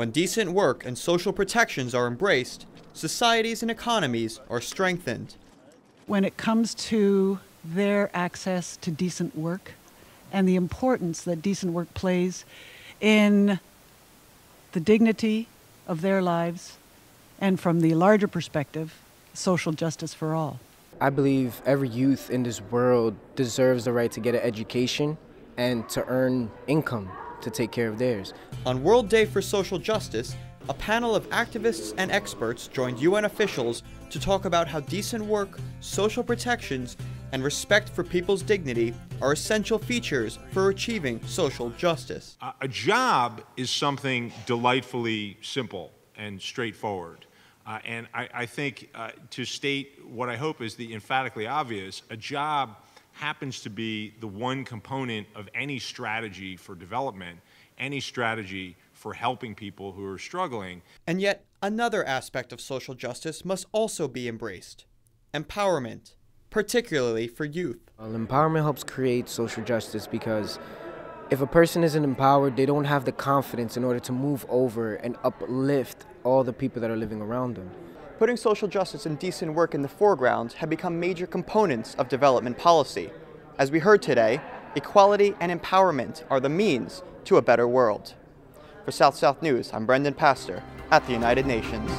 When decent work and social protections are embraced, societies and economies are strengthened. When it comes to their access to decent work and the importance that decent work plays in the dignity of their lives and, from the larger perspective, social justice for all. I believe every youth in this world deserves the right to get an education and to earn income to take care of theirs. On World Day for Social Justice, a panel of activists and experts joined UN officials to talk about how decent work, social protections, and respect for people's dignity are essential features for achieving social justice. A job is something delightfully simple and straightforward. And I think to state what I hope is the emphatically obvious, a job happens to be the one component of any strategy for development, any strategy for helping people who are struggling. And yet, another aspect of social justice must also be embraced: empowerment, particularly for youth. Well, empowerment helps create social justice, because if a person isn't empowered, they don't have the confidence in order to move over and uplift all the people that are living around them. Putting social justice and decent work in the foreground have become major components of development policy. As we heard today, equality and empowerment are the means to a better world. For South South News, I'm Brendan Pastor at the United Nations.